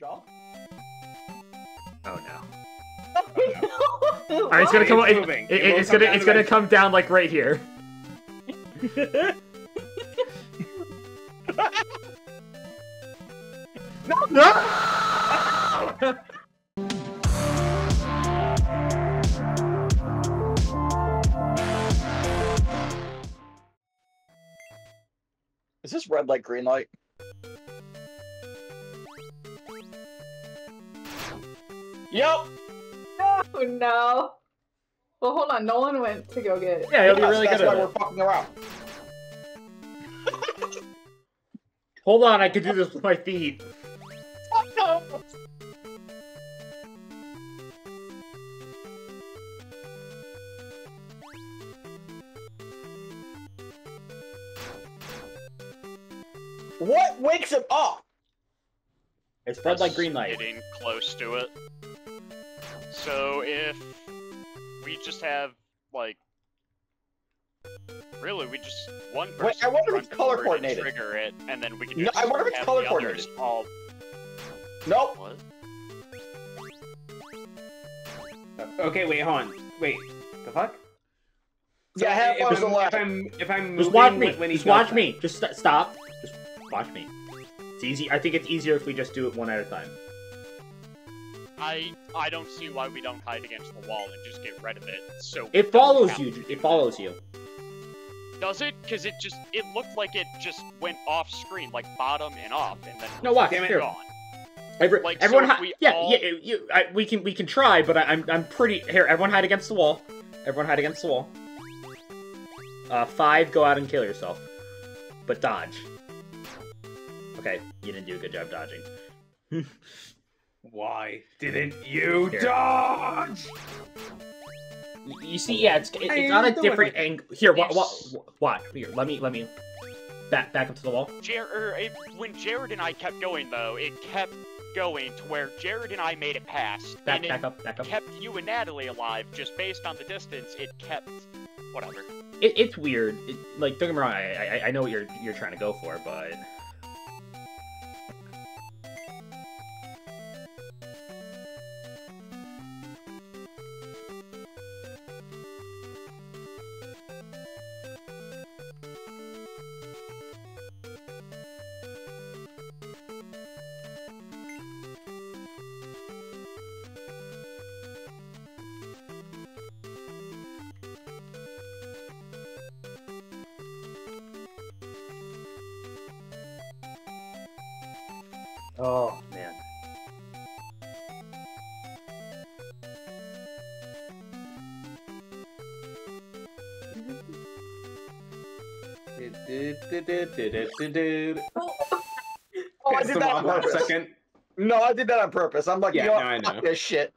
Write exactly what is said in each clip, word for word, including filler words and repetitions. Job? Oh no. Oh, no. Alright, it's gonna come. It's, it, it, it it's gonna. It's gonna come down like right here. No! No! Is this red light, green light? Yep. Oh no. Well, hold on. Nolan went to go get it. Yeah, he'll be really good at it. That's why we're fucking around. Hold on, I can do this with my feet. Oh no! What wakes him up? It's red light, green light. Getting close to it. So if we just have like, really, we just one person. Wait, I wonder if it's color coordinated. Trigger it, and then we can. No, I wonder if it's color coordinated. All... Nope. What? Okay, wait, hold on. Wait, the fuck? So yeah, I have one to the left. If I'm, if I'm just watch me. When just watch me. That. Just st stop. Just watch me. It's easy. I think it's easier if we just do it one at a time. I I don't see why we don't hide against the wall and just get rid of it. So it follows you. It follows you. Does it? Because it just it looked like it just went off screen, like bottom and off, and then no, watch, damn it, gone. Every, like, everyone, so we yeah, all... yeah, you, I, we can we can try, but I, I'm I'm pretty here. Everyone hide against the wall. Everyone hide against the wall. Uh, five, go out and kill yourself, but dodge. Okay, you didn't do a good job dodging. Why didn't you here. dodge? You see, yeah, it's, it's on a different angle. Here, what, what, what? Here, let me, let me back, back up to the wall. Jer it, when Jared and I kept going, though, it kept going to where Jared and I made it past. Back, and back it up, back up. Kept you and Natalie alive, just based on the distance. It kept, whatever. It, it's weird. It, like, don't get me wrong. I, I, I know what you're, you're trying to go for, but. Oh, man. Oh, I did that on purpose. Second. No, I did that on purpose. I'm like, yeah, yo, no, I fuck know. This shit.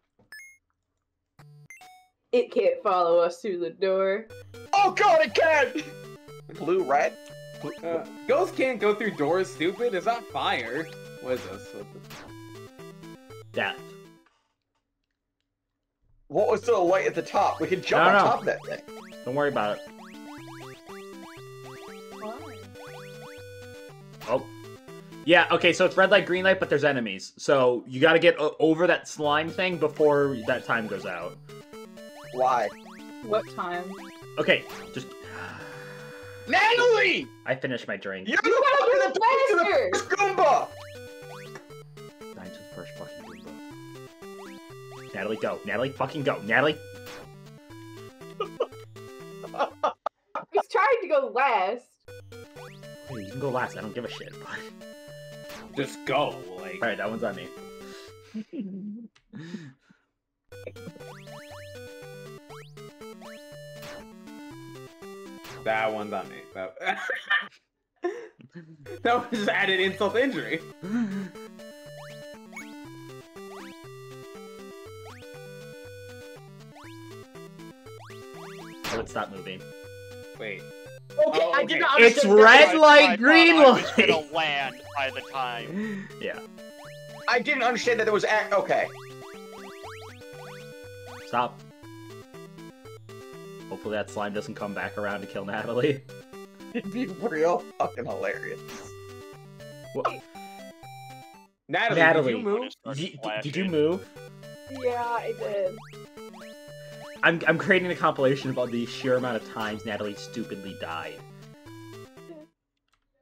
It can't follow us through the door. Oh, God, it can! Blue, red? Uh, Ghosts can't go through doors, stupid. It's not fire. What is this? What the... Death. What was the light at the top? We can jump on know. top of that thing. Don't worry about it. What? Oh. Yeah, okay, so it's red light, green light, but there's enemies. So you gotta get over that slime thing before that time goes out. Why? What time? Okay, just... Natalie! I finished my drink. You're the one that pointed to the first Goomba! First fucking Goomba. Natalie, go. Natalie, fucking go. Natalie! He's trying to go last. Hey, you can go last. I don't give a shit. Just go. Like... Alright, that one's on me. That one's on me. That, that one just added insult to injury. I would stop moving. Wait. Okay, oh, okay. I did not It's red light, green light. It's gonna land by the time. Yeah. I didn't understand that there was act. Okay. Stop. Hopefully that slime doesn't come back around to kill Natalie. It'd be real fucking hilarious. What? Natalie, Natalie, did you move? Did, did you move? Yeah, I did. I'm, I'm creating a compilation about the sheer amount of times Natalie stupidly died.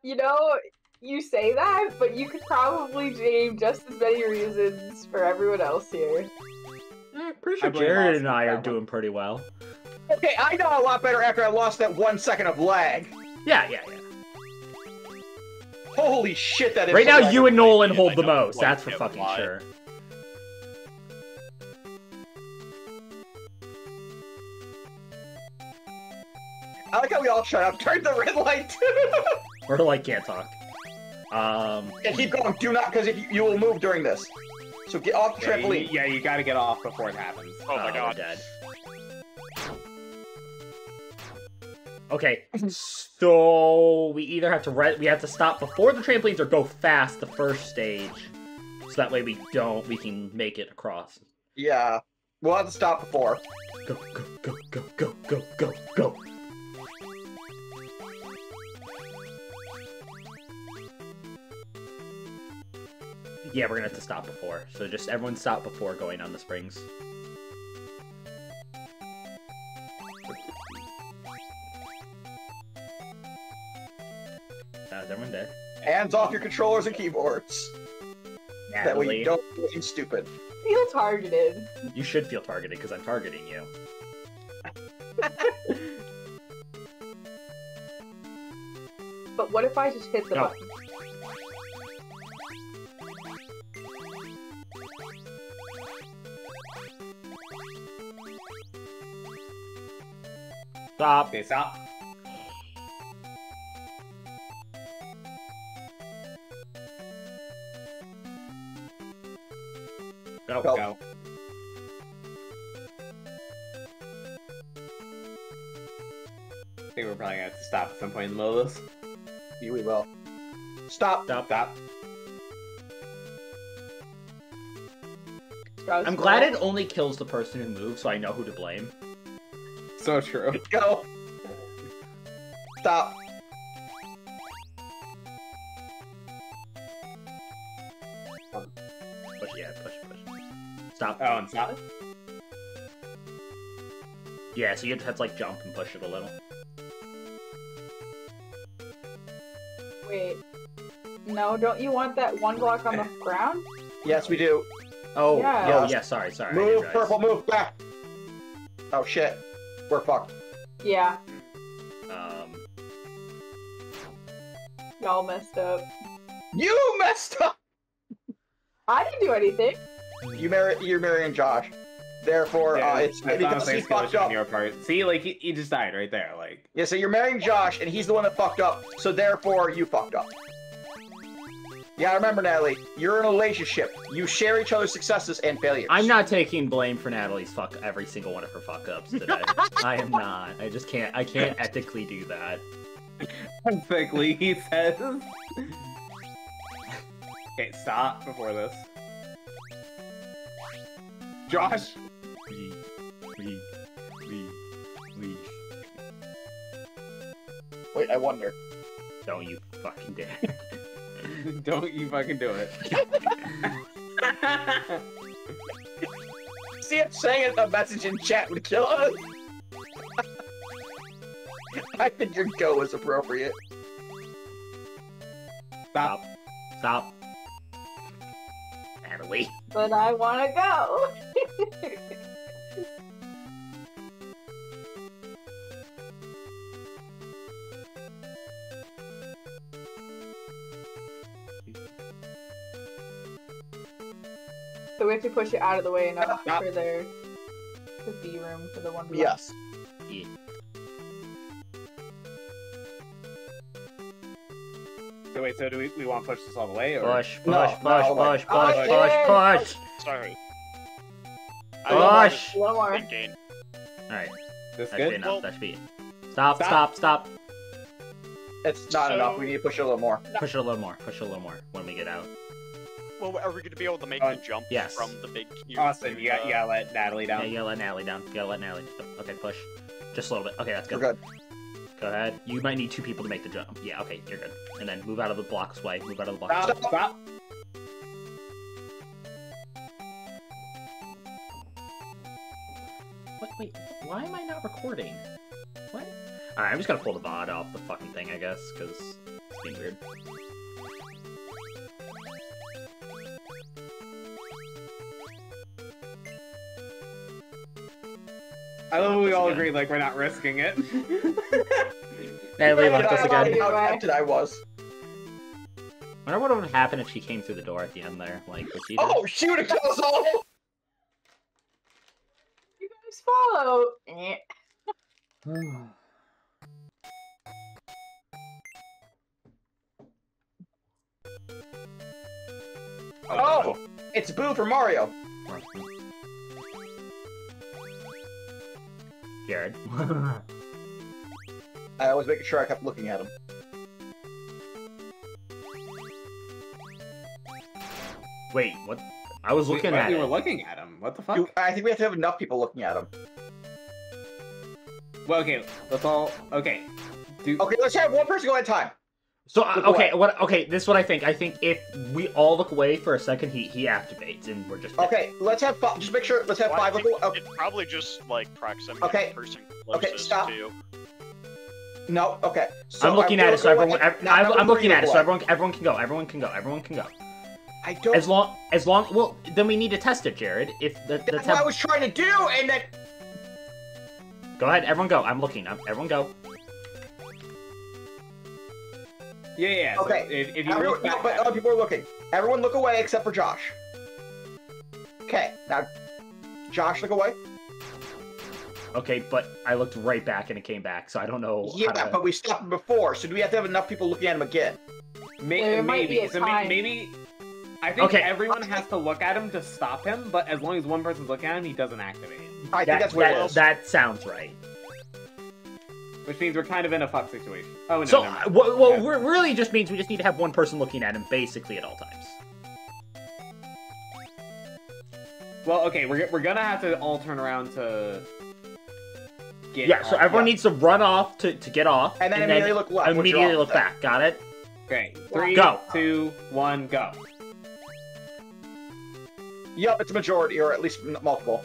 You know, you say that, but you could probably name just as many reasons for everyone else here. I'm pretty sure Jared and I are doing pretty well. Okay, I know a lot better after I lost that one second of lag. Yeah, yeah, yeah. Holy shit, that is... Right now, you and Nolan hold the most, that's for fucking sure. I like how we all shut up. Turn the red light. Red light can't talk. Um. Yeah, keep going. Do not, because if you, you will move during this. So get off the trampoline. Yeah, you gotta get off before it happens. Oh my uh, god. Dead. Okay. So we either have to re we have to stop before the trampolines or go fast the first stage, so that way we don't we can make it across. Yeah. We'll have to stop before. Go go go go go go go go. Yeah, we're gonna have to stop before. So just everyone stop before going on the springs. Uh, is everyone dead? Hands off your controllers and keyboards. Natalie. That way you don't feel stupid. Feel targeted. You should feel targeted because I'm targeting you. But what if I just hit the no. button? Stop. Okay, stop. Go, go. go. I think we're probably gonna have to stop at some point in the middle of this. Yeah, we will. Stop. Stop. Stop. I'm glad it only kills the person who moves, so I know who to blame. So true. Go! Stop. Push, yeah, push, push. Stop. Oh, and stop. Yeah, so you have to, like, jump and push it a little. Wait. No, don't you want that one block on the ground? Yes, we do. Oh, yeah, oh, yeah sorry, sorry. Move, purple, move back! Oh, shit. We're fucked. Yeah. Um. Y'all messed up. You messed up! I didn't do anything. You marry, you're marrying Josh. Therefore, yeah, uh, it's because he's fucked up. On your part. See, like, he, he just died right there, like. Yeah, so you're marrying Josh, and he's the one that fucked up, so therefore, you fucked up. Yeah, remember, Natalie, you're in a relationship. You share each other's successes and failures. I'm not taking blame for Natalie's fuck every single one of her fuck ups today. I am not. I just can't. I can't ethically do that. Ethically, he says. Okay, stop before this. Josh. Please, please, please, please. Wait, I wonder. Don't you fucking dare. Don't you fucking do it. See, I'm saying the message in chat would kill us. I think your go is appropriate. Stop. Stop. Natalie. But I want to go. So we have to push it out of the way enough for there to be room for the one. Yes. Yeah. So wait, so do we, we want to push this all the way? Or? Push, push, no, push, no, push, push, push, push, push, push. Sorry. Push. One more. All right. This good. Enough. That should be it. Stop, stop, stop, stop. It's not so... enough. We need to push it a little more. No. Push it a little more. Push it a little more when we get out. Well, are we going to be able to make uh, the jump yes. from the big cube? Austin, you gotta uh, let Natalie down. Yeah, you gotta let Natalie down. You gotta let Natalie down. Okay, push. Just a little bit. Okay, that's good. We're good. Go ahead. You might need two people to make the jump. Yeah, okay, you're good. And then move out of the blocks way. Move out of the blocks. Stop! Stop! What? Wait, why am I not recording? What? Alright, I'm just gonna pull the V O D off the fucking thing, I guess, because it's being weird. I love when we all agree, like, we're not risking it. Natalie left us again. How tempted I was. I wonder what would happen if she came through the door at the end there. Like, she oh, she would have killed us all! You guys follow. Oh! It's Boo for Mario! Jared. I was making sure I kept looking at him. Wait, what? I was looking Wait, at him. We were looking at him. What the fuck? I think we have to have enough people looking at him. Well, okay, let's all. Okay. Do... Okay, let's have one person go at a time. So, uh, okay, away. what? Okay, this is what I think. I think if we all look away for a second, he he activates, and we're just. Okay, dead. let's have five. Just make sure. Let's have well, five. Look away. It's probably just like proximity. Okay. To the person closest okay. Stop. To. No. Okay. So I'm looking at it, so everyone. I'm looking at it, so everyone. Everyone can go. Everyone can go. Everyone can go. I don't. As long, as long. Well, then we need to test it, Jared. If the, that's, that's what I was trying to do, and then. Go ahead, everyone go. I'm looking. I'm, everyone go. Yeah, yeah. Okay. So if, if you everyone, no, but other people are looking. Everyone look away except for Josh. Okay. Now, Josh, look away. Okay, but I looked right back and it came back, so I don't know. Yeah, how to... but we stopped him before, so do we have to have enough people looking at him again? Maybe. There might maybe. Be a so time. maybe. I think okay. everyone has to look at him to stop him, but as long as one person's looking at him, he doesn't activate. I that, think that's where that, it is. That sounds right. Which means we're kind of in a fuck situation. Oh, no, so, uh, well, well yeah. really just means we just need to have one person looking at him basically at all times. Well, okay, we're, we're gonna have to all turn around to... Get yeah, so everyone up. needs to run off to, to get off, and then, and immediately, then look left, immediately look back. Immediately look back, got it? Okay, three, go. two, one, go. Yup, it's a majority, or at least multiple.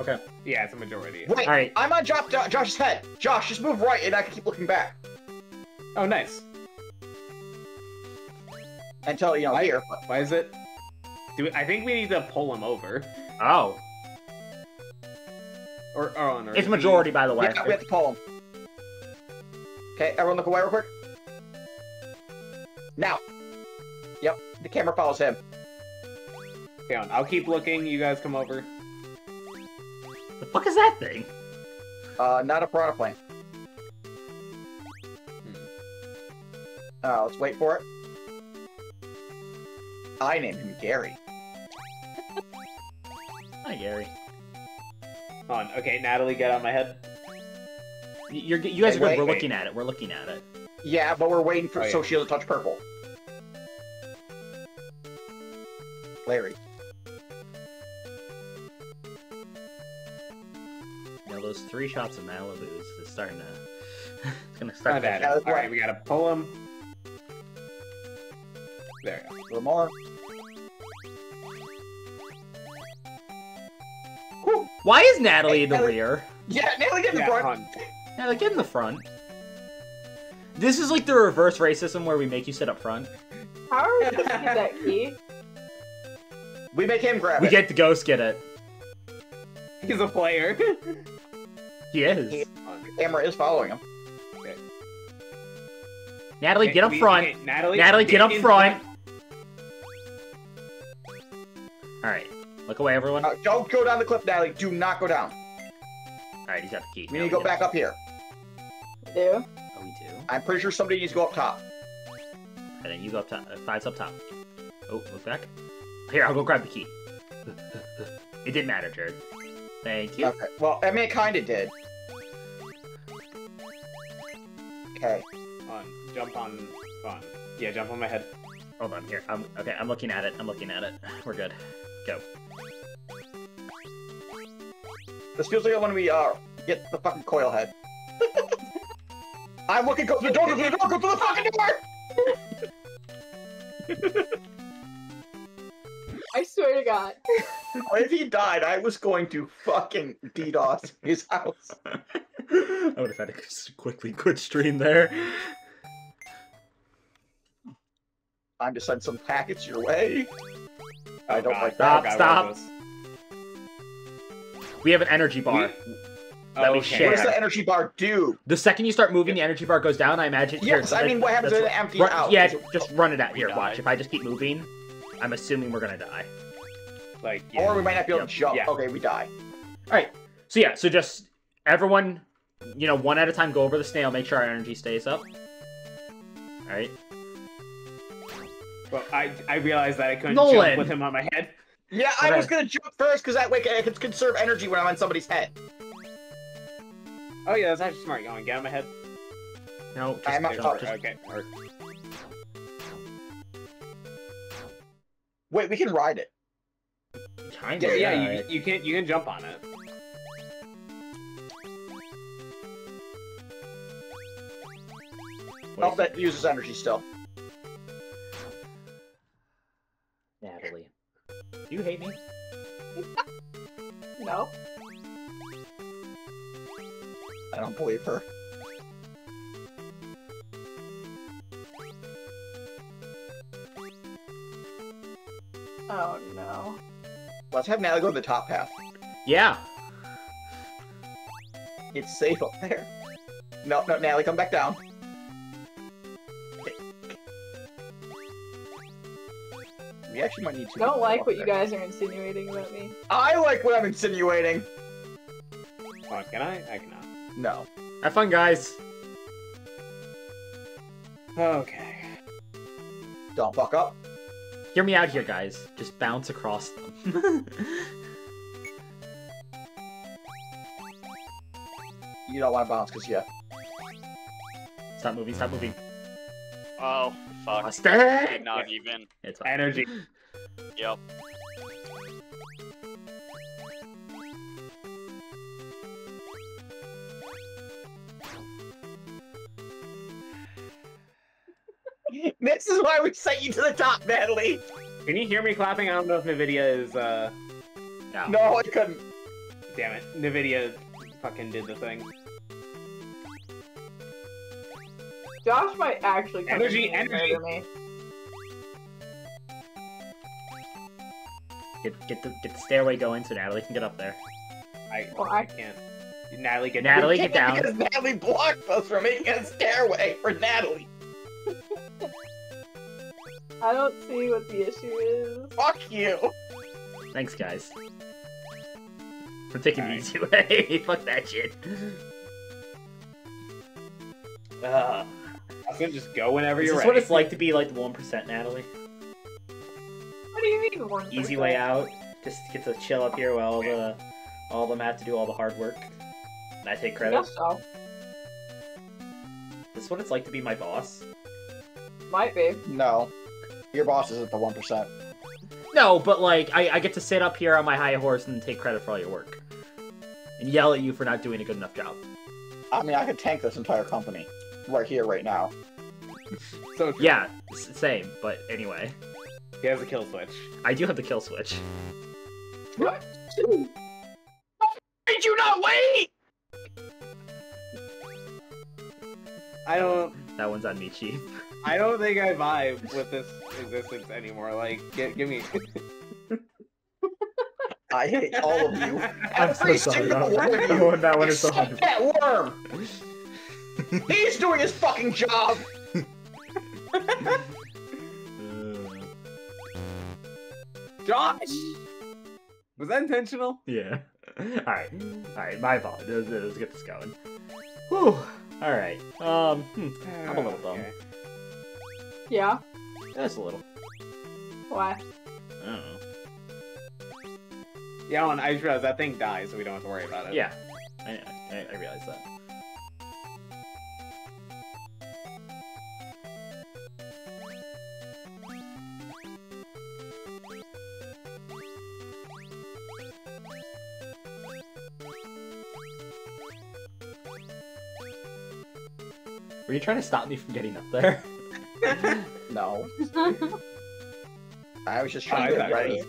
Okay. Yeah, it's a majority. Wait, All right. I'm on Josh, Josh's head. Josh, just move right, and I can keep looking back. Oh, nice. Until, you know, why, here. Why is it? Do we, I think we need to pull him over. Oh. Or, or on It's majority, by the way. Yeah, we have to pull him. Okay, everyone look away real quick. Now. Yep, the camera follows him. I'll keep looking, you guys come over. The fuck is that thing? Uh, not a piranha plant. Hmm. Uh, let's wait for it. I named him Gary. Hi, Gary. Hold on, okay, Natalie, get on my head. You're, you guys hey, are good, wait, we're wait. looking at it, we're looking at it. Yeah, but we're waiting for oh, so yeah. she doesn't touch purple. Larry. Those three shots of Malibu's is starting to. It's gonna start bad. All right, we gotta pull him. There, a little more. Whew. Why is Natalie hey, in the Natalie... rear? Yeah, Natalie get in yeah, the front. Natalie get in the front. This is like the reverse racism where we make you sit up front. How are we supposed to get that key? We make him grab we it. We get the ghost get it. He's a player. He is. He, the camera is following him. Okay. Natalie, okay, get up we, front. Okay, Natalie, Natalie get, get up front. front. All right, look away, everyone. Uh, don't go down the cliff, Natalie. Do not go down. All right, he's got the key. We Natalie, need to go back up, up here. We do. Oh, we do. I'm pretty sure somebody needs to go up top. And then you go up top. Uh, Five's up top. Oh, look back. Here, I'll go grab the key. It didn't matter, Jared. Thank you. Okay. Well, I mean, it kind of did. Okay. On. Jump on. On. Yeah, jump on my head. Hold on, here. I'm, okay, I'm looking at it. I'm looking at it. We're good. Go. This feels like when we uh, get the fucking coil head. I'm looking. Go through the door. Go through the door. Go through the fucking door. I swear to God. If he died, I was going to fucking DDoS his house. I would have had to quickly quit stream there. Time to send some packets your way. I don't God, like stop, that. Stop, stop. We have an energy bar. We... That oh, we okay. share. What does the energy bar do? The second you start moving, yeah. the energy bar goes down. I imagine. Yes, I mean, what happens when it empties out? Yeah, it... just run it out here. Watch. If I just keep moving, I'm assuming we're gonna die. Like, yeah. Or we might not be able yep. to jump. Yeah. Okay, we die. All right. So yeah. So just everyone, you know, one at a time, go over the snail. Make sure our energy stays up. All right. Well, I I realized that I couldn't Nolan. jump with him on my head. Yeah, I okay. was gonna jump first because that way I can conserve energy when I'm on somebody's head. Oh yeah, that's actually smart. Going, get on my head. No, just I'm not just... Okay. Right. Wait, we can ride it. Kind of. Yeah, yeah, yeah. You, you can you can jump on it. Oh, that uses energy still. Natalie, do you hate me? No. I don't believe her. Oh no. Let's have Natalie go to the top half. Yeah. It's safe up there. No, no, Natalie, come back down. We actually might need to. I don't like what there. you guys are insinuating about me. I like what I'm insinuating. Oh, can I? I cannot. No. Have fun, guys. Okay. Don't fuck up. Hear me out here, guys. Just bounce across them. You don't want to bounce, because yeah. Stop moving, stop moving. Oh, fuck. Austin! Not yeah. even. It's fine. Energy. Yep. This is why we sent you to the top, Natalie! Can you hear me clapping? I don't know if NVIDIA is, uh... No. No, I couldn't. Damn it. NVIDIA fucking did the thing. Josh might actually come energy, energy. to me. Get, get, the, get the stairway going so Natalie can get up there. I, well, I can't. Natalie, get down. Natalie, get down. Because Natalie blocked us from making a stairway for Natalie. I don't see what the issue is. Fuck you! Thanks, guys. I'm taking the easy way. Fuck that shit. Uh, I can just go whenever you're ready. Is this what it's like to be like the one percent, Natalie? What do you mean one percent? Easy way out. Just get to chill up here while all the, all the map to do all the hard work. And I take credit. I guess so. Is this what it's like to be my boss? Might be. No. Your boss isn't the one percent. No, but like, I, I get to sit up here on my high horse and take credit for all your work. And yell at you for not doing a good enough job. I mean, I could tank this entire company. Right here, right now. So true. Yeah, same, but anyway. He has a kill switch. I do have the kill switch. What? Did you not wait? I don't... That one's on me, Chief. I don't think I vibe with this existence anymore. Like, give, give me. I hate all of you. I'm so sorry. That one is so hard. That worm. He's doing his fucking job. Josh, was that intentional? Yeah. All right. All right. My fault. Let's, let's get this going. Whew. All right. Um, hmm. I'm a little dumb. Okay. Yeah. Just a little. Why? I don't know. Yeah, and I just realized that thing dies, so we don't have to worry about it. Yeah. I, I, I realized that. Were you trying to stop me from getting up there? No. I was just trying oh, to get ready.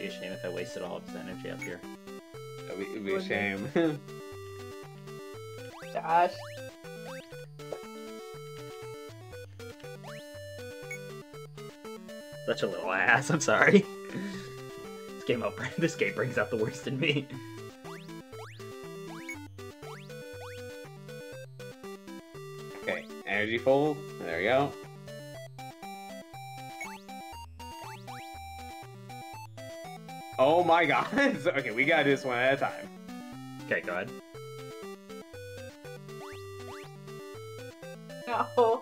It'd be a shame if I wasted all of his energy up here. It'd be, it'd be a shame. Josh. Such a little ass, I'm sorry. This game up, this game brings out the worst in me. Okay, energy full. There we go. Oh my god! Okay, we gotta do this one at a time. Okay, go ahead. No.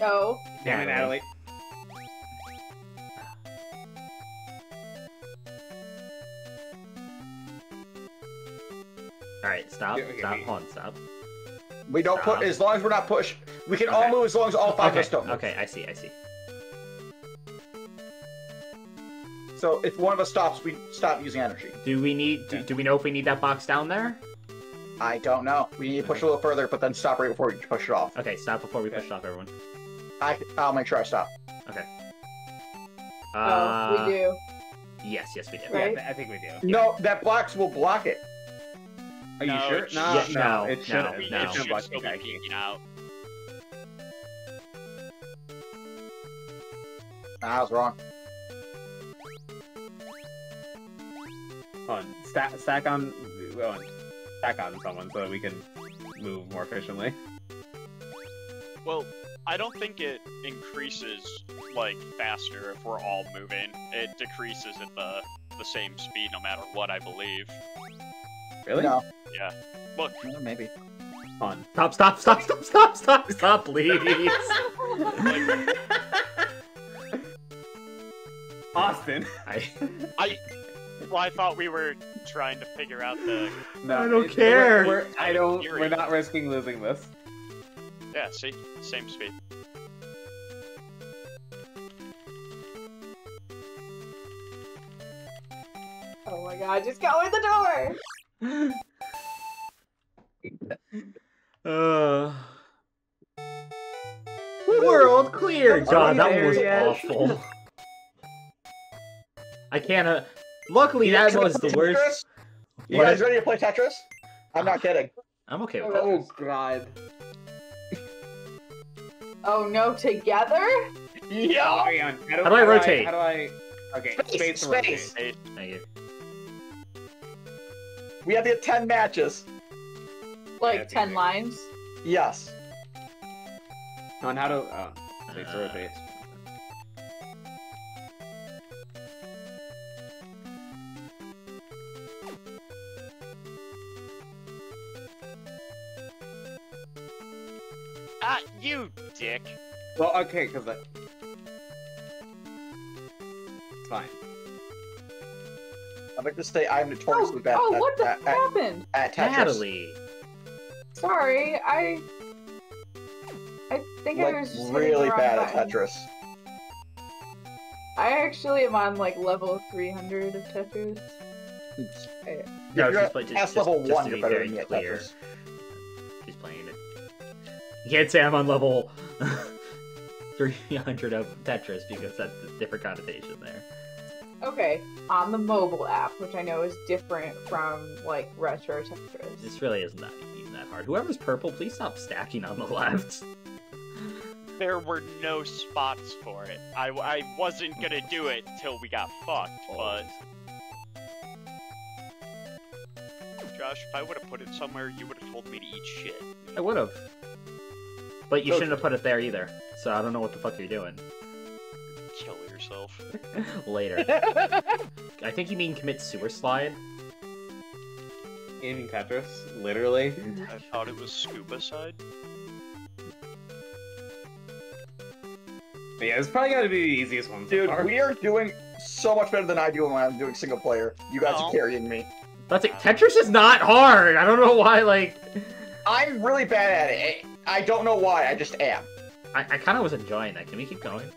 No. Damn it, Natalie. Alright, stop, okay, stop, hold on, stop. We don't stop. Put, as long as we're not pushed, we can okay. all move as long as all five of us don't move. Okay, I see, I see. So if one of us stops, we stop using energy. Do we need, do, yeah. do we know if we need that box down there? I don't know. We need to push okay. a little further, but then stop right before we push it off. Okay, stop before we okay. push it off, everyone. I, I'll make sure I stop. Okay. Oh, uh, we do. Yes, yes we do. Right? Yeah, I think we do. No, that box will block it. Are no, you sure? It no, should, no, no, it should, no, it no. should block it. Back out. Nah, I was wrong. Hold on, stack, stack on, well, stack on someone so that we can move more efficiently. Well, I don't think it increases like faster if we're all moving. It decreases at the the same speed no matter what, I believe. Really? No. Yeah. Look. Well, maybe. On. Stop, stop, stop, stop, stop, stop, stop, please. Austin. I, I, well, I thought we were trying to figure out the... No, I don't it, care. We're, we're, I don't, theory. We're not risking losing this. Yeah, see? Same speed. Oh my god, just go in the door! uh, world clear. God, that was awful. I can't. Uh, luckily, that was the worst. You guys ready to play Tetris? I'm not kidding. I'm okay with that. Oh god. Oh no! Together? Yeah. How do I rotate? How do I? Okay. Space. Space. Thank you. We have the ten matches. Like yeah, ten lines? Yes. On how to oh, they throw a base. Ah, you dick. Well, okay, because that it's fine. I'd like to say I'm notoriously oh, bad oh, at, what the at, fuck at, happened? At Tetris. Natalie. Sorry, I... I think like, I was just really bad at Tetris. I actually am on, like, level three hundred of Tetris. Oops. I, no, you're just, at just, just, level just, one, you're better than me at Tetris. She's playing it. You can't say I'm on level three hundred of Tetris, because that's a different connotation there. Okay, on the mobile app, which I know is different from, like, retro Tetris. This really isn't that, even that hard. Whoever's purple, please stop stacking on the left. There were no spots for it. I, I wasn't gonna do it till we got fucked, but... Josh, if I would've put it somewhere, you would've told me to eat shit. I would've. But you Go shouldn't have put it there either, so I don't know what the fuck you're doing. Kill yourself. Later. I think you mean commit suicide. In Tetris, literally. I thought it was scuba side. But yeah, it's probably gotta be the easiest one. Dude, so we are doing so much better than I do when I'm doing single player. You guys no. are carrying me. That's it. Tetris is not hard. I don't know why. Like, I'm really bad at it. I don't know why. I just am. I, I kind of was enjoying that. Can we keep going?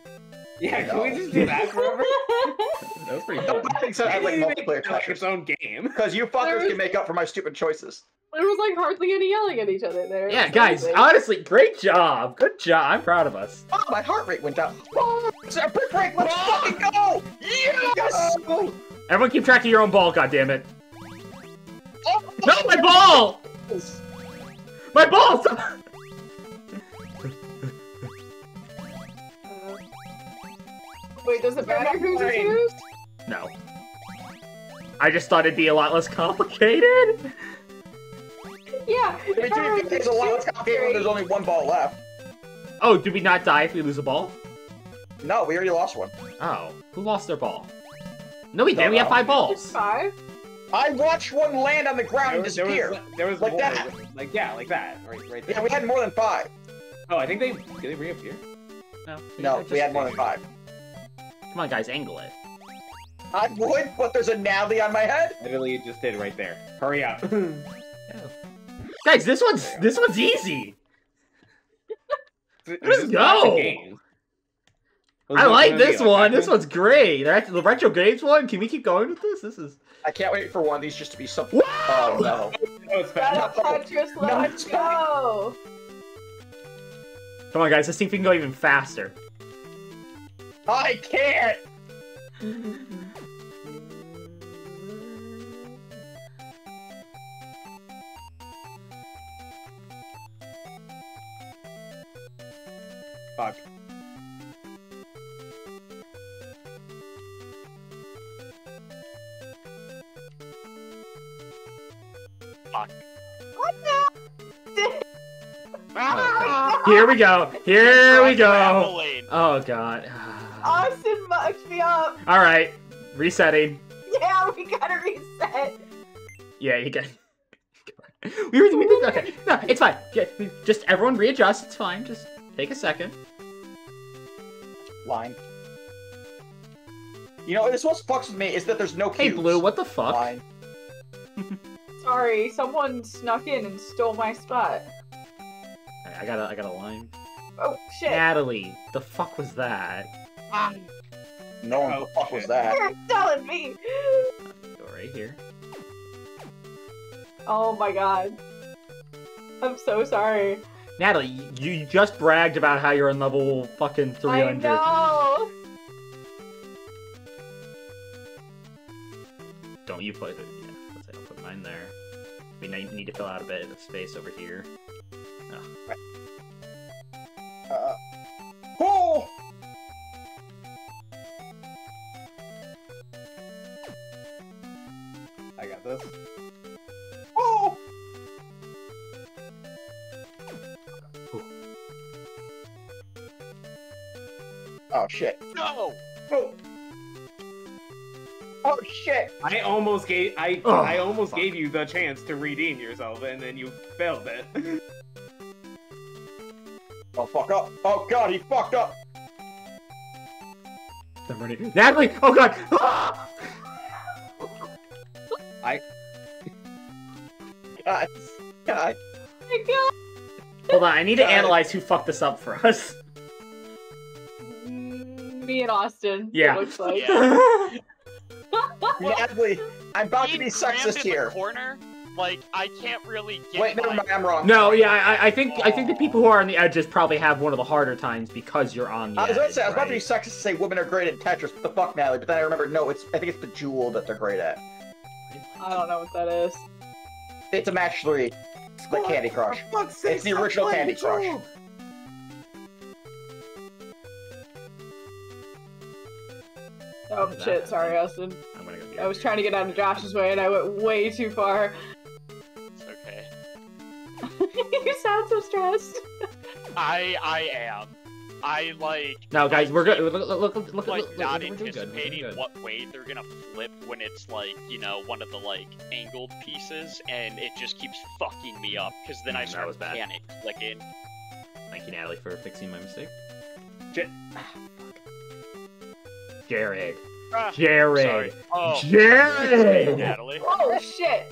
Yeah, can we just do that forever? That was pretty dumb. I think so. I had like multiplayer it like its own game. Because you fuckers was... can make up for my stupid choices. There was like hardly any yelling at each other there. Yeah, guys, amazing. Honestly, great job. Good job. I'm proud of us. Oh, my heart rate went up. Oh, it's a brick break. Let's oh. fucking go. Yes. Yes. Everyone keep track of your own ball, goddammit. Oh, no, my ball. My ball. Wait, does it matter who's accused? No. I just thought it'd be a lot less complicated. Yeah. If we do think there's a lot less complicated when there's only one ball left. Oh, do we not die if we lose a ball? No, we already lost one. Oh, who lost their ball? No, we didn't. We have five balls. Five? I watched one land on the ground and disappear. There was like that. Like yeah, like that. Right, right there. Yeah, we had more than five. Oh, I think they did they reappear? No. No, we had more than five. Come on, guys, angle it. I would, but there's a Natalie on my head. Literally, you just did right there. Hurry up, oh. Guys. This one's this one's easy. Let's go. I like this one. This one's great. The retro games one. Can we keep going with this? This is. I can't wait for one of these just to be so. Whoa! Oh no! No, it's bad. Tetris, let's go. Come on, guys. Let's see if we can go even faster. I can't! Fuck. Fuck. What the? Ah! Here we go. Here we go. Oh, God. Austin mucked me up. All right, resetting. Yeah, we gotta reset. Yeah, you got. we were. We, okay, no, it's fine. Just everyone readjust. It's fine. Just take a second. Line. You know, this what fucks with me is that there's no cues. Hey, Blue, what the fuck? Line. Sorry, someone snuck in and stole my spot. Right, I got a. I got a line. Oh shit. Natalie, the fuck was that? Um, no one, oh, the fuck shit. Was that? You're telling me! Go right here. Oh my god. I'm so sorry. Natalie, you just bragged about how you're on level fucking three hundred. I know! Don't you put it? Yeah, let's say I'll put mine there. I mean, I need to fill out a bit of space over here. Oh. Right. Uh. Oh! I got this. Oh! Ooh. Oh shit! No! Oh! Oh shit! I almost gave I oh, I almost fuck. gave you the chance to redeem yourself, and then you failed it. Oh fuck up! Oh god, he fucked up! I'm running. Natalie! Oh god! Ah! I... God. God. My god. Hold on, I need god. to analyze who fucked this up for us. Me and Austin. Yeah. It looks like. Yeah. Natalie, I'm about to be sexist here. In the corner, like I can't really get. Wait, never mind, I'm wrong. No, yeah, I, I think oh. I think the people who are on the edges probably have one of the harder times because you're on the. I was edge, gonna say I was right? about to be sexist to say women are great at Tetris. What the fuck, Natalie? But then I remembered, no, it's I think it's Bejeweled that they're great at. I don't know what that is. It's a match three. It's like Candy Crush. It's the original Candy Crush. Oh shit, sorry Austin. I'm gonna go I was trying to get out of Josh's way and I went way too far. It's okay. You sound so stressed. I I am. I like. No, guys, we're good. Look, look, look, look, look, like look, not look, anticipating good. what way they're gonna flip when it's like you know one of the like angled pieces, and it just keeps fucking me up because then I start was panic bad. clicking. Thank you, Natalie, for fixing my mistake. Shit. Jared. Ah, Jared. Oh. Jared. Natalie. Oh shit.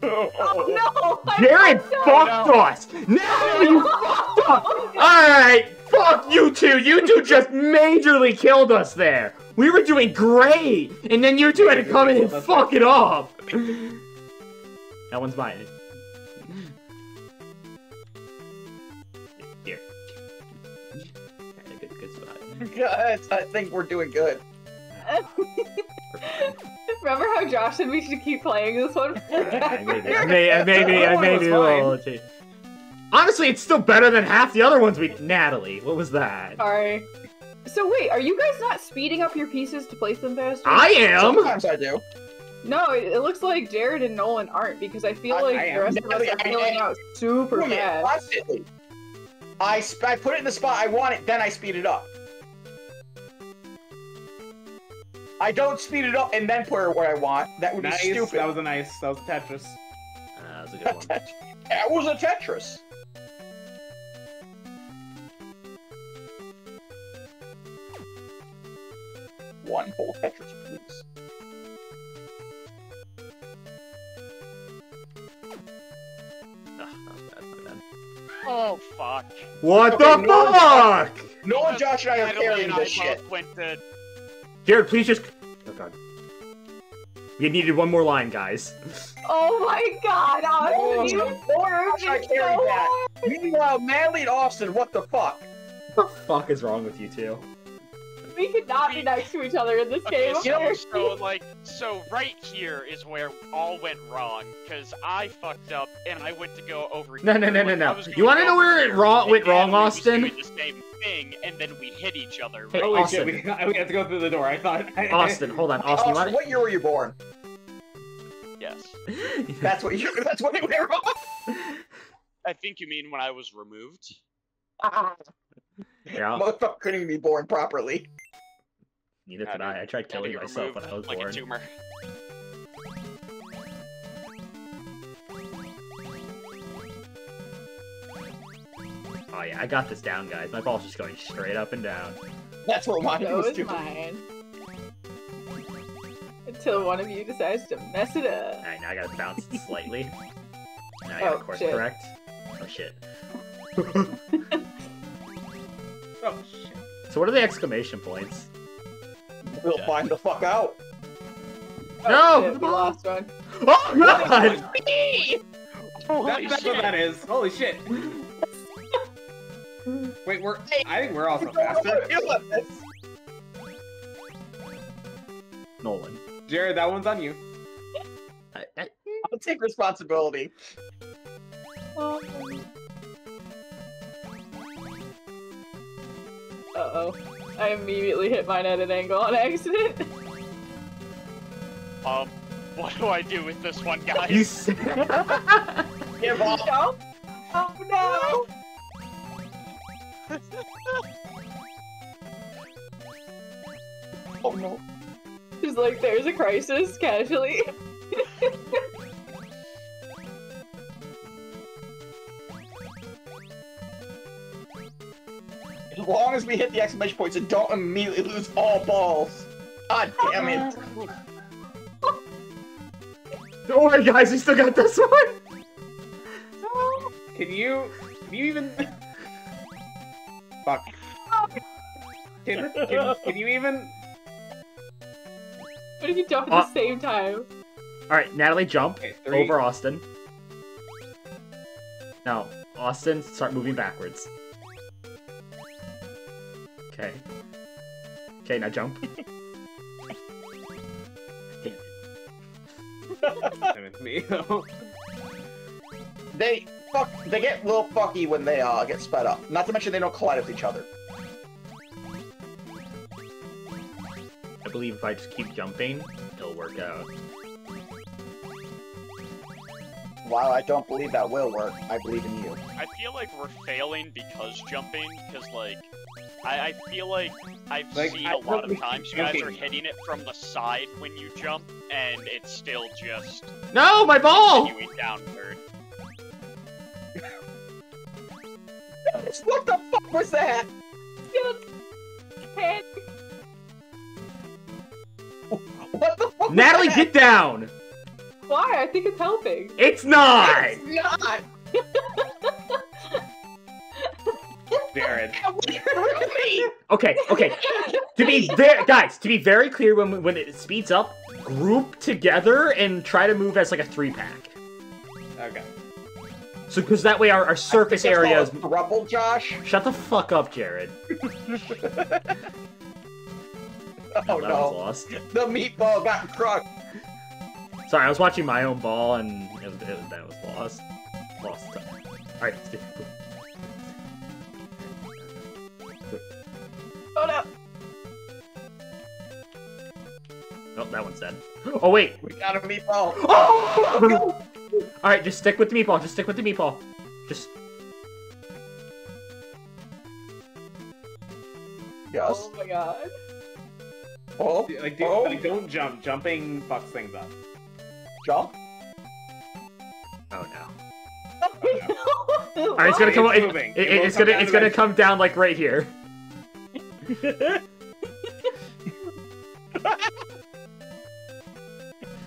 Oh no! Jared fucked us! Natalie, you fucked us! Alright, Fuck you two! You two just majorly killed us there! We were doing great! And then you two had to come in and fuck it off! That one's mine. Here. Good, good spot. Guys, I think we're doing good. Remember how Josh said we should keep playing this one? I may do. I may, I may, do, I may do. Well, honestly, it's still better than half the other ones we... Natalie, what was that? Sorry. So wait, are you guys not speeding up your pieces to place them faster? I am! Sometimes I do. No, it, it looks like Jared and Nolan aren't, because I feel I, like I the rest no, of us are filling out super I, fast. Constantly. I, I put it in the spot I want it, then I speed it up. I don't speed it up and then put it where I want. That would nice. be stupid. That was a nice. That was a Tetris. Uh, that was a good one. That was a Tetris. One whole Tetris, please. Ugh, that was bad, my bad. Oh, fuck. What okay, the Nolan, fuck? Nolan, Josh, and I are carrying this shit. To... Jared, please just... Oh, God. You needed one more line, guys. Oh, my God, Austin, oh, you Josh, I carried so that. Hard. Meanwhile, Natalie and Austin, what the fuck? What the fuck is wrong with you two? We could not be nice to each other in this okay, game. So, so, like, so right here is where all went wrong, because I fucked up and I went to go over here. No, no, no, no, no. You want to know where it wrong, went wrong, Austin? We were doing the same thing, and then we hit each other. Hey, holy Austin. Shit, we, we had to go through the door. I thought. I, Austin, hold on. Austin, Austin what year were you born? Yes. That's what you. That's what they went wrong. I think you mean when I was removed. Ah. Yeah. Motherfucker couldn't even be born properly. Neither could I. I tried killing myself when I was born. Like a tumor. Oh yeah, I got this down, guys. My ball's just going straight up and down. That's what mine was doing. Mine. Until one of you decides to mess it up. Alright, now I gotta bounce it slightly. Now I gotta oh, course shit. correct. Oh shit. Oh shit. So what are the exclamation points? We'll yeah. find the fuck out. Oh, no! Shit, we lost one. Oh god! Holy That's shit. what that is. Holy shit. Wait, we're- I think we're also faster. Nolan. Jared, that one's on you. I, I, I'll take responsibility. Oh. Uh-oh. I immediately hit mine at an angle on accident. Um, what do I do with this one, guys? You s- Give up. No. Oh no! Oh no. She's like, there's a crisis, casually. As long as we hit the exclamation points and don't immediately lose all balls. God damn it. Don't worry guys, we still got this one! No. Can you... Can you even... Fuck. Can, can, can you even... What if you jump at uh, the same time? Alright, Natalie, jump okay, over Austin. Now, Austin, start moving backwards. Okay. Okay, now jump. Damn it. It's me, though. They fuck. They get real fucky when they uh get sped up. Not to mention they don't collide with each other. I believe if I just keep jumping, it'll work out. While I don't believe that will work, I believe in you. I feel like we're failing because jumping, because like. I, I feel like I've like, seen I, a lot of times you guys are hitting it from the side when you jump, and it's still just... No, my ball! Downward. What the fuck was that? What the fuck Natalie, was that? get down! Why? I think it's helping. It's not! It's not! Jared. Okay, okay. To be very, guys, to be very clear, when when it speeds up, group together and try to move as like a three pack. Okay. So, because that way our, our surface area is rubble, Josh. Shut the fuck up, Jared. Oh, no. That was lost. The meatball got crushed. Sorry, I was watching my own ball, and it was, it was, that was lost. Lost time. Alright, let's do it. Oh, no! Nope, that one's dead. Oh, wait! We got a meatball! Oh! Alright, just stick with the meatball. Just stick with the meatball. Just... Yes. Oh, my God. Oh, like, dude, oh. Like, don't jump. Jumping fucks things up. Jump? Oh no. Oh, no. Alright, it's gonna come. It's, it, it, it it's come gonna. It's gonna come down like right here.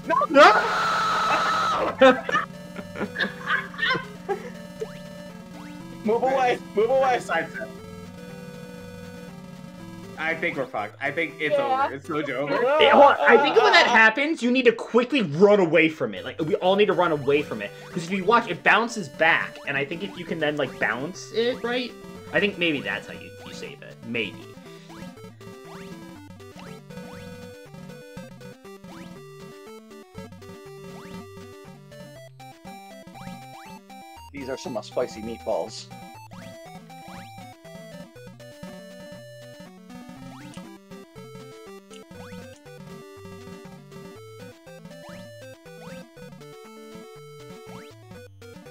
No! No! Move away! Move away! Sidestep. I think we're fucked. I think it's yeah. over. It's no joke. It, hold on. I think when that happens, you need to quickly run away from it. Like, we all need to run away from it. Because if you watch, it bounces back. And I think if you can then, like, bounce it, right? I think maybe that's how you, you save it. Maybe. These are some spicy meatballs.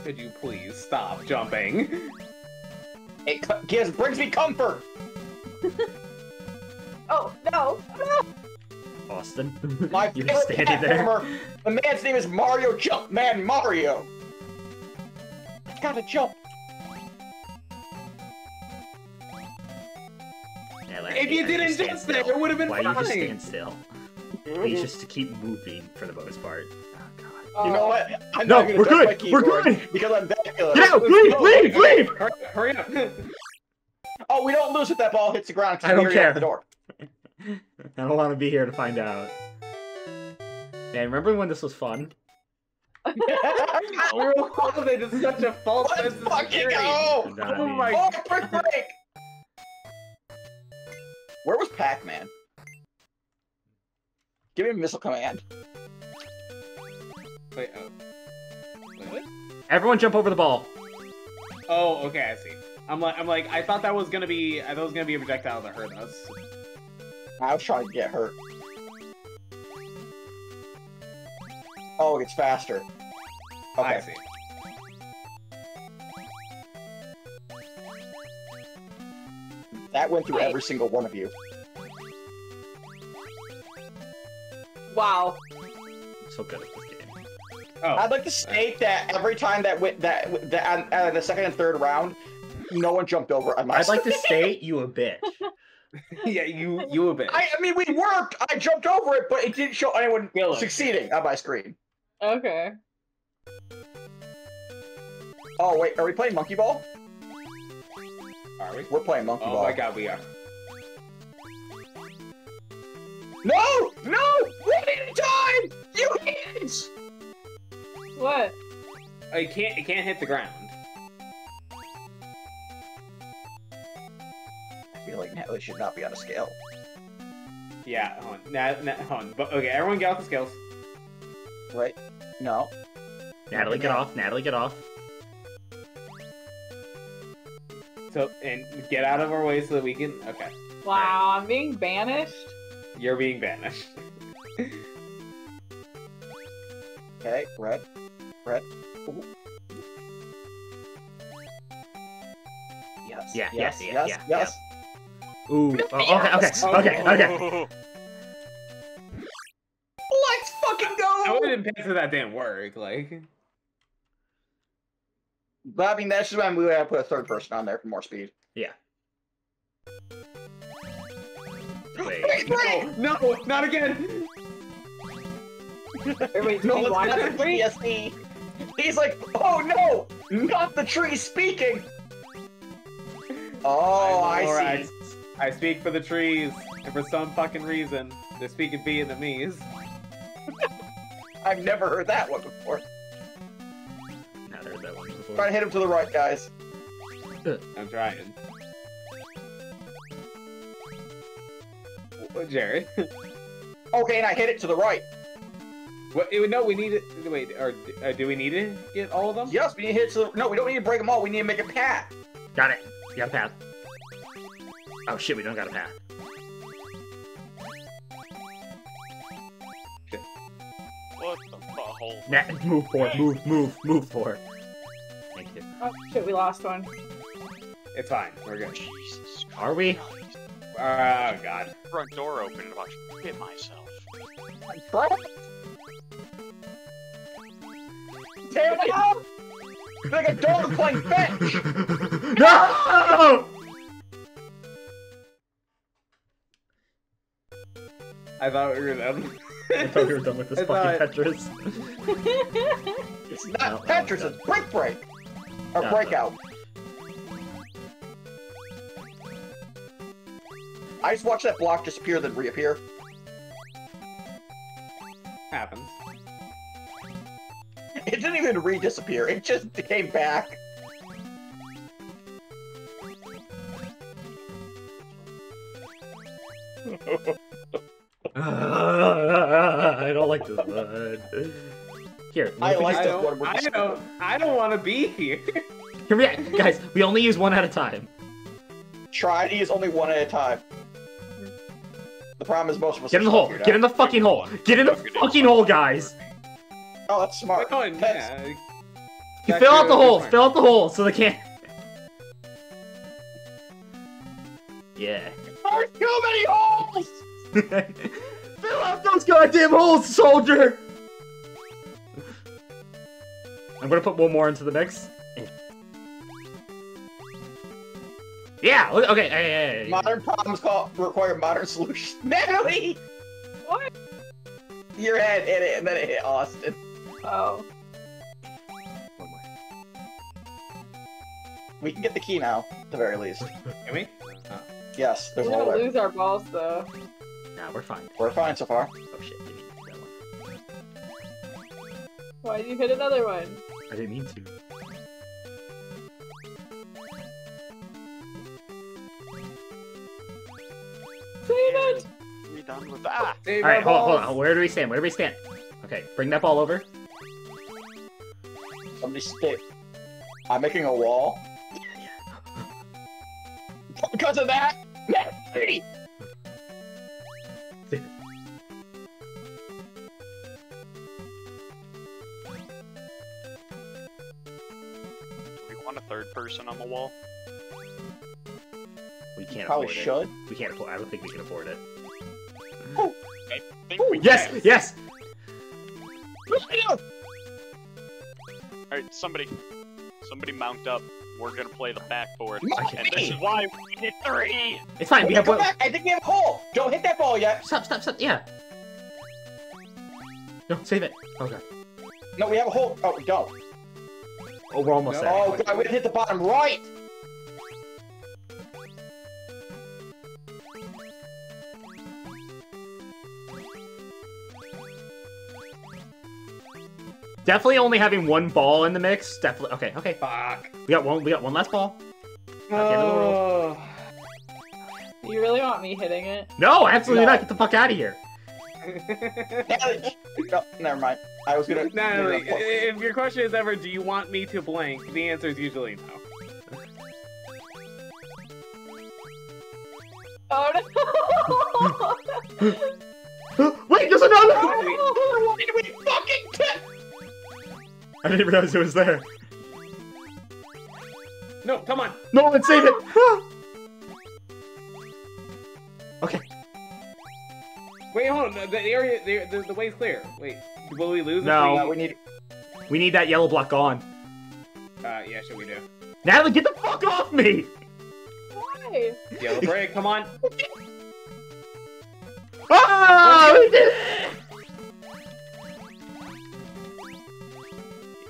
Could you please stop jumping? It gives brings me comfort. Oh no, no! Austin, my you're standing there. The man's name is Mario. Jump, man, Mario. I gotta jump. Yeah, like, if you didn't just there, it would have been fine. Why you just stand still? Please just to keep moving for the most part. You know what? I'm no, not we're good. We're good. Because I'm that good. Get out! Leave! No, leave! No. Leave! Hurry, hurry up! Oh, we don't lose if that ball hits the ground. I don't care. The door. I don't want to be here to find out. Man, remember when this was fun? We were all of it. It's such a false sense of security. Let's fucking go! Oh my God! Oh, break, break! Where was Pac-Man? Give me a Missile Command. Wait, oh. Wait, what? Everyone jump over the ball. Oh, okay, I see. I'm like, I'm like, I thought that was gonna be, I thought it was gonna be a projectile that hurt us. I was trying to get hurt. Oh, it gets faster. Okay. I see. That went through Wait. every single one of you. Wow. I'm so good at this game. Oh. I'd like to state that every time that went that, that uh, the second and third round, no one jumped over. Unless... I'd like to state you a bitch. Yeah, you you a bitch. I, I mean, we worked. I jumped over it, but it didn't show anyone Yellow. succeeding on my screen. Okay. Oh wait, are we playing Monkey Ball? Are we? We're playing Monkey oh, Ball. Oh my God, we are. No! No! One at a time! You idiots! What? Oh, it can't. It can't hit the ground. I feel like Natalie should not be on a scale. Yeah, hold on. Nat, Nat, hold on. But okay, everyone get off the scales. Wait, no. Natalie, get off. Natalie, get off. So and get out of our way so that we can. Okay. Wow, right. I'm being banished. You're being banished. Okay, red. Red. Ooh. Yes. Yeah, yes, yes, yes, yes. yes. yes. Ooh. Oh, okay, okay, okay, okay. Let's fucking go! I wouldn't piss if that didn't work, like. But I mean, that's just why we would have to put a third person on there for more speed. Yeah. Wait. No, no, not again! Wait, no, let's get the He's like, oh no! Not the tree speaking! Oh, I Lorax. see. I speak for the trees, and for some fucking reason, they're speaking Vietnamese. I've never heard that one before. Not heard that one before. Try to hit him to the right, guys. I'm trying. Oh, Jared. Okay, and I hit it to the right. What? No, we need it. Wait, or, or do we need to get all of them? Yes, we need to hit it to the. No, we don't need to break them all. We need to make a path. Got it. You got a path. Oh shit, we don't got a path. Shit. What the butthole? Nah, move forward, move, move, move forward. Thank you. Oh shit, we lost one. It's fine, we're good. Jesus. Are we? Oh god. Front door open and watch hit myself. Damn it up! It's like a dog playing fetch! No! I thought we were done. I thought we were done with this I fucking Tetris. It's not Tetris, it's Break Break! Or no, Breakout. No. I just watched that block disappear, then reappear. Happens. It didn't even re-disappear, it just came back. I don't like this one. Here, I like this one. We're I don't. I don't want to be here. Here we are, guys. We only use one at a time. Try to use only one at a time. The problem is most of us. Get in the hole. Get in the fucking hole. Get in the fucking hole, guys. Oh, that's smart. Oh, yeah. You that's fill out the hole. Fill out the hole so they can't. Yeah. There's too many holes. Fill up those goddamn holes, soldier! I'm gonna put one more into the mix. Yeah! Okay, hey, hey, hey. Modern problems call, require modern solutions. Natalie! What? Your head hit it, and then it hit Austin. Oh. One more. We can get the key now, at the very least. Can we? Oh. Yes, there's one there. We're gonna lose our balls, though. Nah, we're fine. We're fine so far. Oh shit, I didn't hit that one. Why did you hit another one? I didn't mean to. Save it! We're done with that. Alright, hold on, hold on. Where do we stand? Where do we stand? Okay, bring that ball over. Somebody stick. I'm making a wall. Yeah, yeah. Because of that! Hey! Third person on the wall. We can't Probably afford should. it. We can't afford. I don't think we can afford it. Oh. I think oh, we yes, can. yes. All right, somebody, somebody mount up. We're gonna play the backboard, Not and me. This is why we hit three. It's fine. We, we have one. Back. I think we have a hole. Don't hit that ball yet. Stop! Stop! Stop! Yeah. No, save it. Okay. No, we have a hole. Oh, we don't. Oh, we're almost there. No. Oh, God, we hit the bottom right! Definitely only having one ball in the mix. Definitely. Okay, okay. Fuck. We got one. We got one last ball. Oh. You really want me hitting it? No, absolutely no. not. Get the fuck out of here. No, never mind. I was gonna. Natalie, no, if your question is ever, do you want me to blank? The answer is usually no. Oh no! Wait, there's another! Why did we fucking tip? I didn't realize it was there. No, come on! No, let's save it! Okay. Wait, hold on. The, the area, the, the, the way's clear. Wait, will we lose? No, we, uh, we need. We need that yellow block gone. Uh, yeah, sure we do. Natalie, get the fuck off me! Why? Yellow brick, come on! Oh, we did it!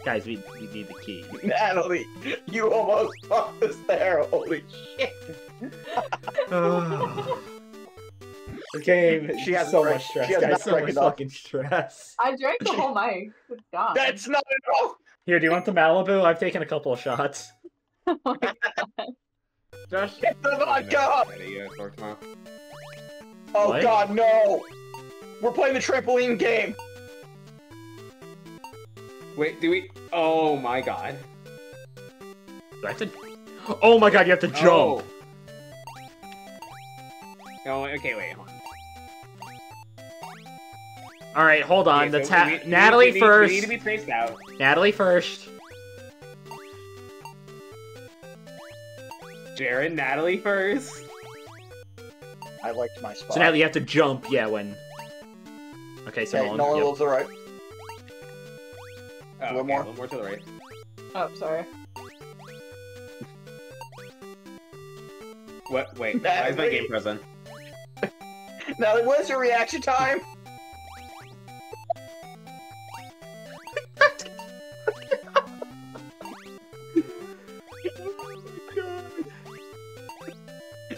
Guys, we, we need the key. Natalie, you almost fucked us there. Holy shit. This game, she has so much stress. She has guys, so much fucking stress. I drank the whole mic. Good God. That's not enough. Here, do you want the Malibu? I've taken a couple of shots. Oh my God. Josh, get the vodka! Oh what? God, no! We're playing the trampoline game! Wait, do we? Oh my God. Do I have to... Oh my God, you have to jump! Oh, oh okay, wait, hold on. Alright, hold on. Okay, the so we, we, Natalie we, first! We need to be spaced out. Natalie first. Jared, Natalie first. I liked my spot. So Natalie, you have to jump, yeah, when... Okay, so... Okay, Nolan, Nolan yep. lives to the right. Oh, a little okay, more. A little more to the right. Oh, sorry. What? Wait, Natalie. Why is my game frozen? Natalie, what is your reaction time?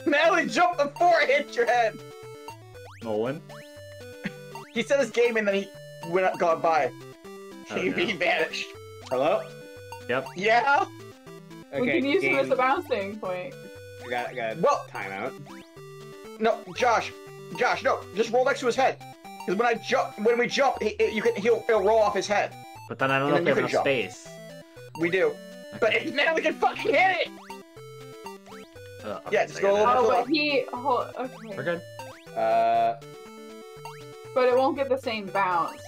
Natalie, jump before it hits your head! Nolan? He said his game and then he went up, got by. Oh, he, no. he vanished. Hello? Yep. Yeah? Okay, we can use him as a bouncing point. I got, I got a well, timeout. No, Josh. Josh, no. Just roll next to his head. Because when I jump, when we jump, he, you can, he'll, he'll roll off his head. But then I don't and know if we have enough space. We do. Okay. But if Natalie can fucking hit it! Uh, okay, yeah, just go over. Oh, but he... Hold, okay. We're good. Uh... But it won't get the same bounce.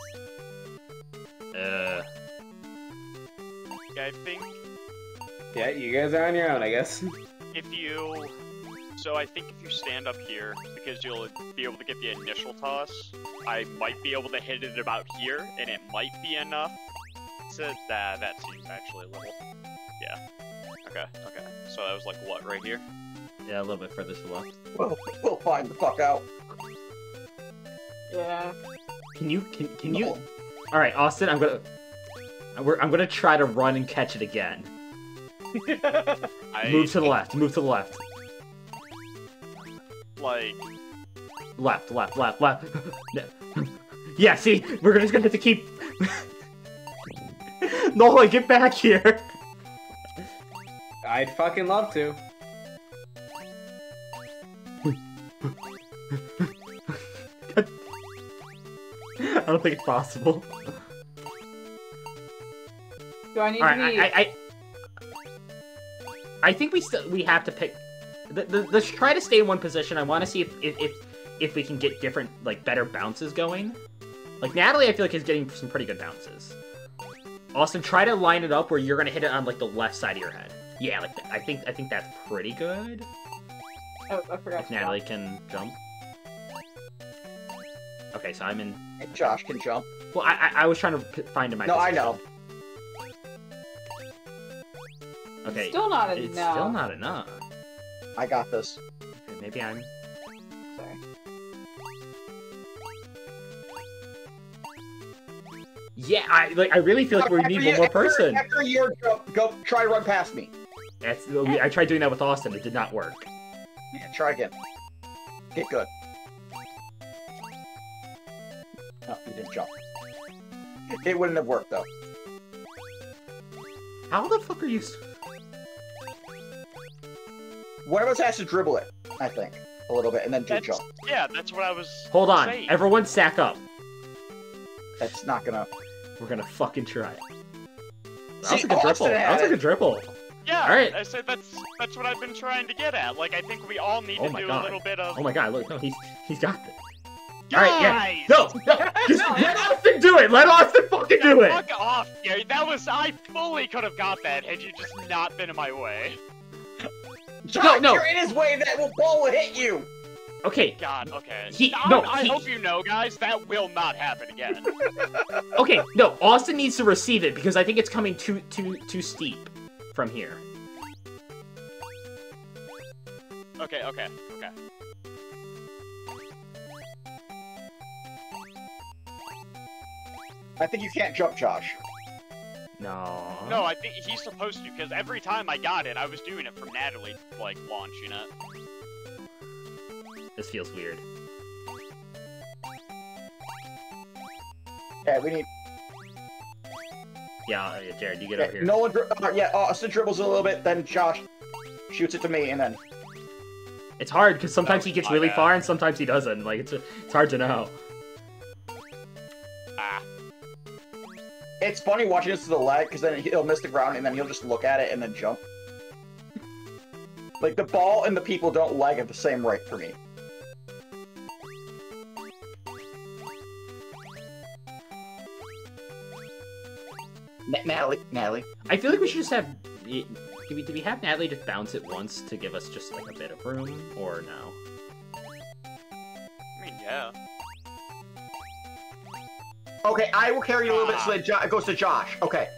Uh... Yeah, I think... Yeah, you guys are on your own, I guess. If you... So I think if you stand up here, because you'll be able to get the initial toss, I might be able to hit it about here, and it might be enough. So, nah, that seems actually a little... Yeah. Okay, okay. So that was like, what, right here? Yeah, a little bit further to the left. Well, we'll find the fuck out. Yeah. Can you? Can can no. you? All right, Austin. I'm gonna. We're, I'm gonna try to run and catch it again. I... Move to the left. Move to the left. Like. Left, left, left, left. Yeah. See, we're just gonna have to keep. Nolan, get back here. I'd fucking love to. I don't think it's possible. Do I need All right, to I, I, I, I think we still we have to pick. The, the, let's try to stay in one position. I want to see if if, if if we can get different, like better bounces going. Like Natalie, I feel like is getting some pretty good bounces. Austin, try to line it up where you're gonna hit it on like the left side of your head. Yeah, like I think I think that's pretty good. Oh, I forgot. If Natalie can jump. Okay, so I'm in. And Josh can jump. Well, I I, I was trying to p find him. My no, position. I know. Okay. It's still not enough. It's still not enough. I got this. Okay, maybe I'm. Sorry. Yeah, I like. I really feel like we need one more person. After your jump, go try to run past me. That's. I tried doing that with Austin. It did not work. Yeah, try again. Get good. No, he didn't jump. It wouldn't have worked, though. How the fuck are you... One of us has to dribble it, I think. A little bit, and then do that's, jump. Yeah, that's what I was Hold on. Saying. Everyone stack up. That's not gonna... We're gonna fucking try it. That was like a dribble. That was like a dribble. Yeah, all right. I said that's that's what I've been trying to get at. Like, I think we all need oh to do God. a little bit of... Oh my God, look, no, he's, he's got this. Alright, yeah. No, no, just no, let Austin do it! Let Austin fucking do it! Fuck off, Gary. That was- I fully could have got that had you just not been in my way. Josh, no, no. You're in his way, that will ball will hit you! Okay. God, okay. He, I, no, I he... hope you know, guys, that will not happen again. Okay, no, Austin needs to receive it because I think it's coming too- too- too steep from here. Okay, okay, okay. I think you can't jump, Josh. No. No, I think he's supposed to, because every time I got it, I was doing it from Natalie, like, launching it. This feels weird. Yeah, we need... Yeah, Jared, you get yeah, over here. Nolan, uh, yeah, Austin dribbles a little bit, then Josh shoots it to me, and then... It's hard, because sometimes he gets really bad. far, and sometimes he doesn't. Like, it's, a, it's hard to know. Ah. It's funny watching this to the leg, because then he'll miss the ground, and then he'll just look at it and then jump. Like, the ball and the people don't lag at the same rate for me. Natalie, Natalie. I feel like we should just have... Do we, do we have Natalie just bounce it once to give us just, like, a bit of room? Or no? I mean, yeah. Okay, I will carry you a little bit so that jo it goes to Josh. Okay.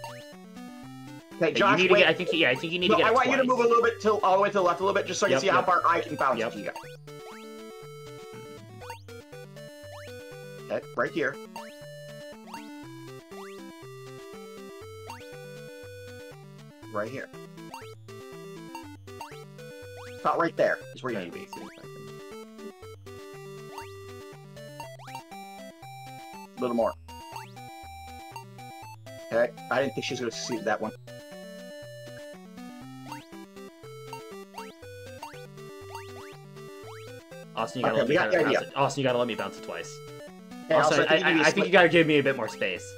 Okay, Josh, you need wait. To get, I think, yeah, I think you need no, to get I want twice. you to move a little bit to, all the way to the left a little bit just so I yep, can see yep. how far I can bounce yep. it to you. Okay, right here. Right here. About right there is where you need to be. A little more. Okay, I didn't think she was going to succeed that one. Austin, you gotta okay, let me bounce it. Austin, you gotta let me bounce it twice. Yeah, also, also, I, I, I, I think you gotta give me a bit more space.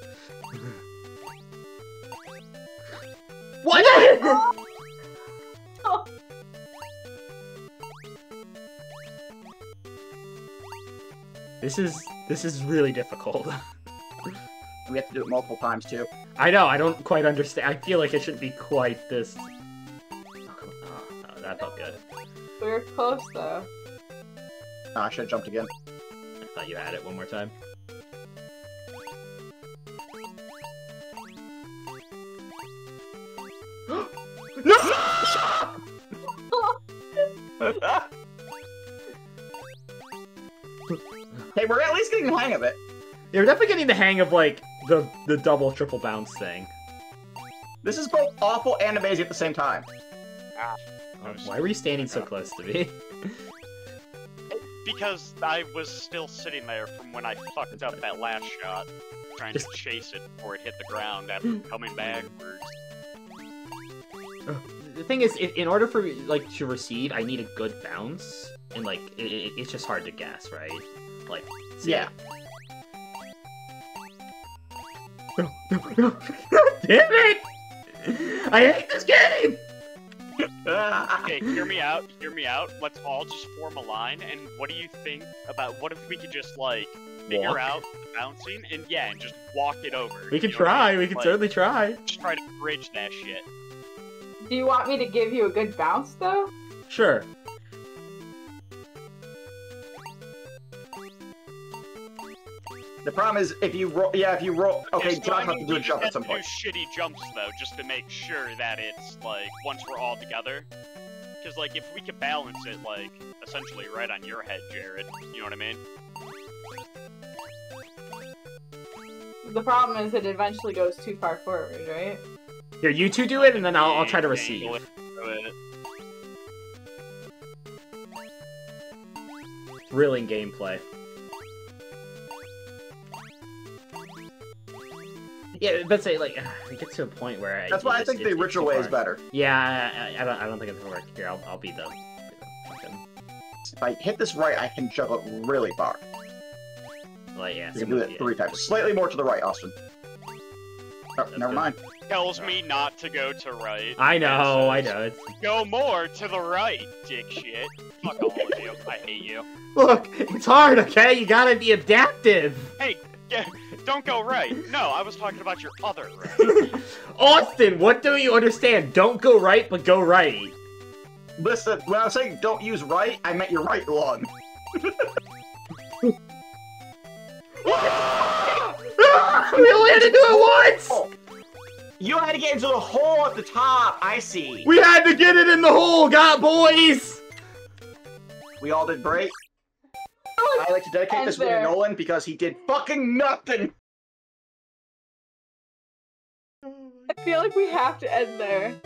What? Oh. This is this is really difficult. We have to do it multiple times too. I know. I don't quite understand. I feel like it shouldn't be quite this. Oh, no, that felt good. We were close though. Oh, I should have jumped again. I thought you had it one more time. Hey, we're at least getting the hang of it. Yeah, we're definitely getting the hang of like the the double triple bounce thing. This is both awful and amazing at the same time. Ah, oh, why were you standing so close to me? Because I was still sitting there from when I fucked up that last shot, trying Just... to chase it before it hit the ground after coming backwards. The thing is, in order for like to receive, I need a good bounce, and like it, it, it's just hard to guess, right? Like, see. yeah. No, no, no! Damn it! I hate this game. Okay, hear me out. Hear me out. Let's all just form a line. And what do you think about what if we could just like figure walk. out the bouncing and yeah, and just walk it over? We can try. I mean? We can like, certainly try. Just try to bridge that shit. Do you want me to give you a good bounce, though? Sure. The problem is, if you roll... Yeah, if you roll... Okay, yes, Josh has to do a jump at some point. You have to do shitty jumps, though, just to make sure that it's, like, once we're all together. Because, like, if we could balance it, like, essentially right on your head, Jared. You know what I mean? The problem is it eventually goes too far forward, right? Here, you two do it, and then I'll, I'll try to receive. Thrilling gameplay. Yeah, but say like it gets to a point where that's I, why I just, think the ritual way is better. Yeah, I, I don't. I don't think it's gonna work. Here, I'll, I'll beat them. If I hit this right, I can jump up really far. Like yeah, you can do that three yeah. times. Slightly more to the right, Austin. Oh, never good. mind. Tells me not to go to right. I know, I know. It's... Go more to the right, dick shit. Fuck all of you. I hate you. Look, it's hard, okay? You gotta be adaptive. Hey, don't go right. No, I was talking about your other right. Austin, what do you understand? Don't go right, but go right. Listen, when I was saying don't use right, I meant your right lung. We only had to do it once! Oh. You had to get into the hole at the top, I see. We had to get it in the hole, God, boys! We all did great. I like to dedicate and this there. one to Nolan because he did fucking nothing! I feel like we have to end there.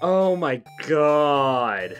Oh my god.